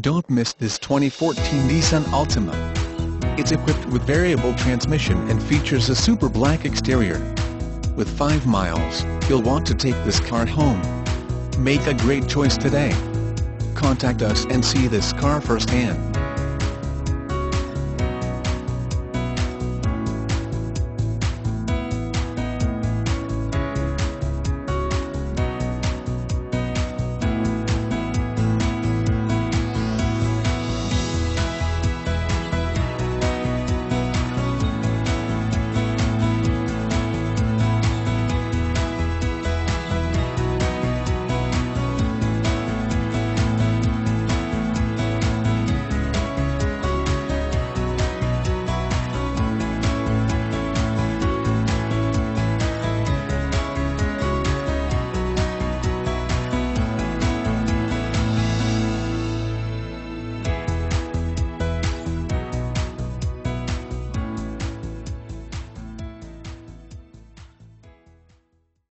Don't miss this 2014 Nissan Altima. It's equipped with variable transmission and features a super black exterior. With 5 miles, you'll want to take this car home. Make a great choice today. Contact us and see this car firsthand.